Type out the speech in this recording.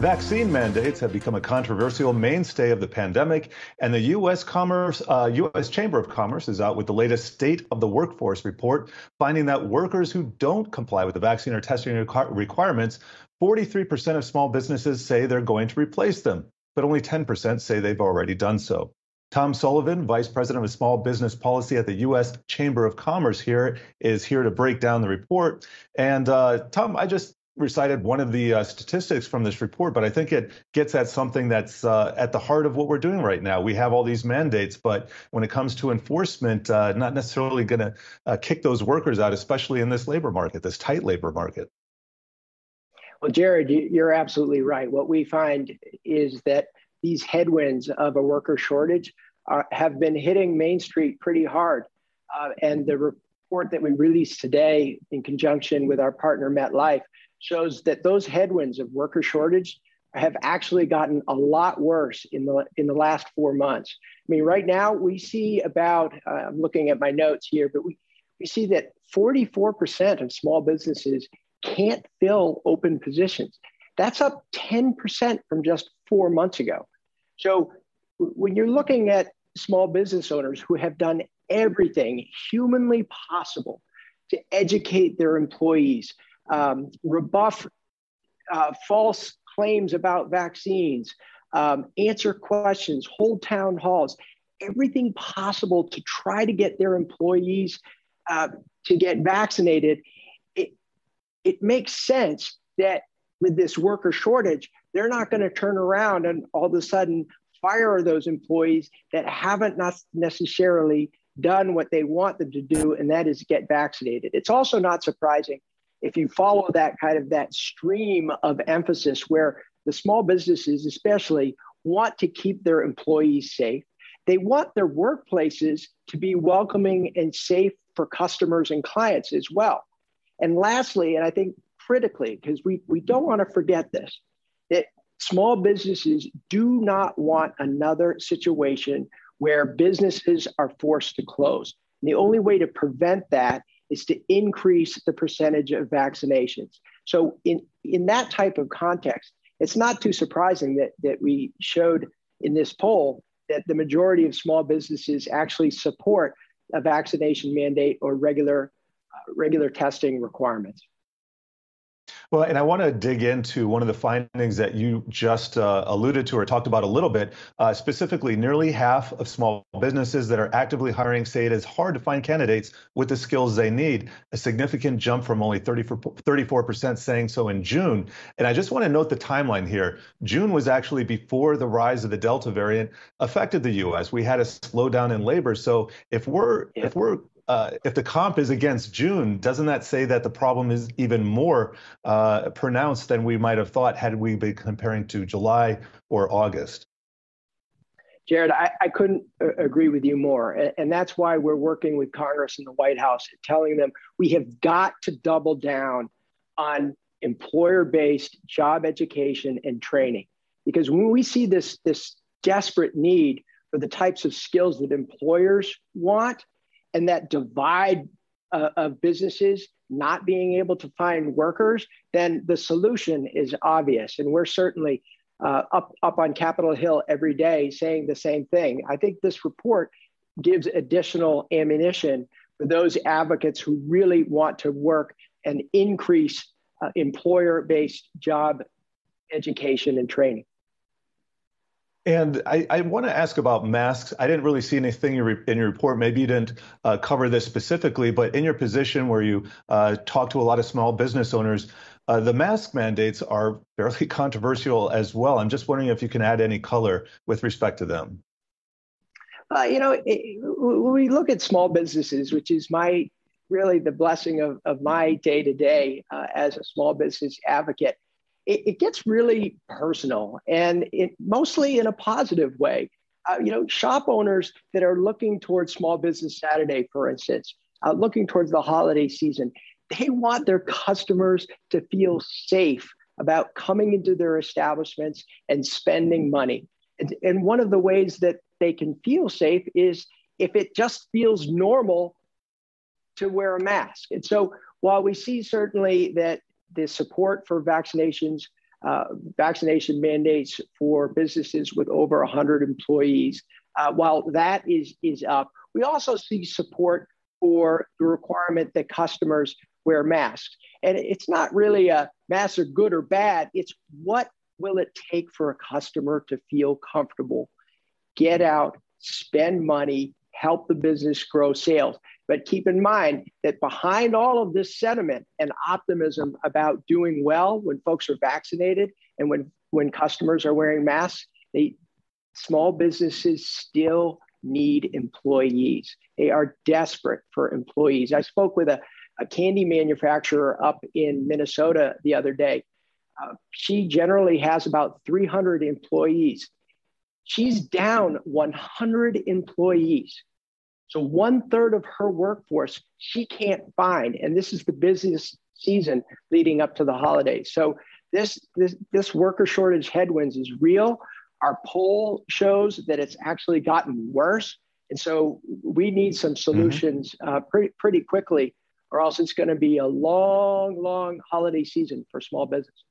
Vaccine mandates have become a controversial mainstay of the pandemic, and the U.S. Chamber of Commerce is out with the latest State of the Workforce report, finding that workers who don't comply with the vaccine or testing requirements, 43% of small businesses say they're going to replace them, but only 10% say they've already done so. Tom Sullivan, Vice President of Small Business Policy at the U.S. Chamber of Commerce is here to break down the report. And Tom, I just recited one of the statistics from this report, but I think it gets at something that's at the heart of what we're doing right now. We have all these mandates, but when it comes to enforcement, not necessarily going to kick those workers out, especially in this labor market, this tight labor market. Well, Jared, you're absolutely right. What we find is that these headwinds of a worker shortage have been hitting Main Street pretty hard. And the report that we released today in conjunction with our partner MetLife shows that those headwinds of worker shortage have actually gotten a lot worse in the last 4 months. I mean, right now we see about, I'm looking at my notes here, but we see that 44% of small businesses can't fill open positions. That's up 10% from just 4 months ago. So when you're looking at small business owners who have done everything humanly possible to educate their employees, rebuff false claims about vaccines, answer questions, hold town halls, everything possible to try to get their employees to get vaccinated, it makes sense that with this worker shortage, they're not going to turn around and all of a sudden fire those employees that haven't not necessarily done what they want them to do, and that is get vaccinated. It's also not surprising if you follow that kind of that stream of emphasis where the small businesses especially want to keep their employees safe. They want their workplaces to be welcoming and safe for customers and clients as well. And lastly, and I think critically, because we don't want to forget this, that small businesses do not want another situation where businesses are forced to close. And the only way to prevent that is to increase the percentage of vaccinations. So in that type of context, it's not too surprising that we showed in this poll that the majority of small businesses actually support a vaccination mandate or regular testing requirements. Well, and I want to dig into one of the findings that you just alluded to or talked about a little bit. Specifically, nearly half of small businesses that are actively hiring say it is hard to find candidates with the skills they need, a significant jump from only 34% saying so in June. And I just want to note the timeline here. June was actually before the rise of the Delta variant affected the U.S. We had a slowdown in labor. So if the comp is against June, doesn't that say that the problem is even more pronounced than we might have thought had we been comparing to July or August? Jared, I couldn't agree with you more. And that's why we're working with Congress and the White House, telling them we have got to double down on employer-based job education and training. Because when we see this desperate need for the types of skills that employers want, and that divide of businesses not being able to find workers, then the solution is obvious. And we're certainly up on Capitol Hill every day saying the same thing. I think this report gives additional ammunition for those advocates who really want to work and increase employer-based job education and training. And I want to ask about masks. I didn't really see anything in your report. Maybe you didn't cover this specifically, but in your position where you talk to a lot of small business owners, the mask mandates are fairly controversial as well. I'm just wondering if you can add any color with respect to them. When we look at small businesses, which is really the blessing of my day-to-day as a small business advocate, it gets really personal, and mostly in a positive way. Shop owners that are looking towards Small Business Saturday, for instance, looking towards the holiday season, they want their customers to feel safe about coming into their establishments and spending money. And one of the ways that they can feel safe is if it just feels normal to wear a mask. And so while we see certainly that the support for vaccinations vaccination mandates for businesses with over 100 employees. While that is up, we also see support for the requirement that customers wear masks. And it's not really a masks are good or bad. It's what will it take for a customer to feel comfortable, get out, spend money, help the business grow sales. But keep in mind that behind all of this sentiment and optimism about doing well when folks are vaccinated and when customers are wearing masks, small businesses still need employees. They are desperate for employees. I spoke with a candy manufacturer up in Minnesota the other day. She generally has about 300 employees. She's down 100 employees. So 1/3 of her workforce she can't find. And this is the busiest season leading up to the holidays. So this worker shortage headwinds is real. Our poll shows that it's actually gotten worse. And so we need some solutions pretty quickly, or else it's going to be a long, long holiday season for small business.